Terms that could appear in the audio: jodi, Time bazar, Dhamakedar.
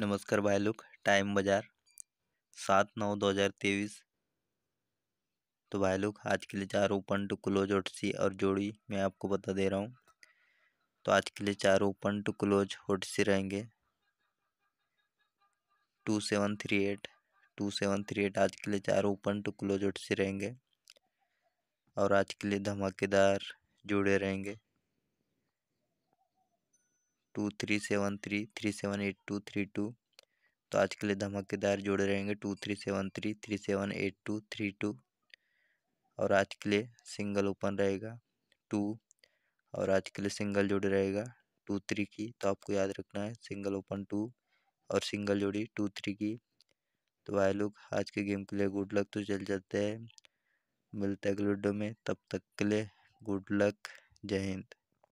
नमस्कार भाई लोग, टाइम बाजार 7/9/2023। तो भाई लोग आज के लिए 4 ओपन टू क्लोज ओटीसी और जोड़ी मैं आपको बता दे रहा हूँ। तो आज के लिए 4 ओपन टू क्लोज ओटीसी रहेंगे 2738, 2738 आज के लिए 4 ओपन टू क्लोज ओटीसी रहेंगे। और आज के लिए धमाकेदार जोड़े रहेंगे 2373, 3782, 32। तो आज के लिए धमाकेदार जोड़े रहेंगे 2373, 3782, 32। और आज के लिए सिंगल ओपन रहेगा 2 और आज के लिए सिंगल जोड़ी रहेगा 23 की। तो आपको याद रखना है सिंगल ओपन 2 और सिंगल जोड़ी 23 की। तो भाई लोग आज के गेम के लिए गुड लक। तो चल जाते हैं, मिलते हैं अगले वीडियो में, तब तक के लिए गुड लक, जय हिंद।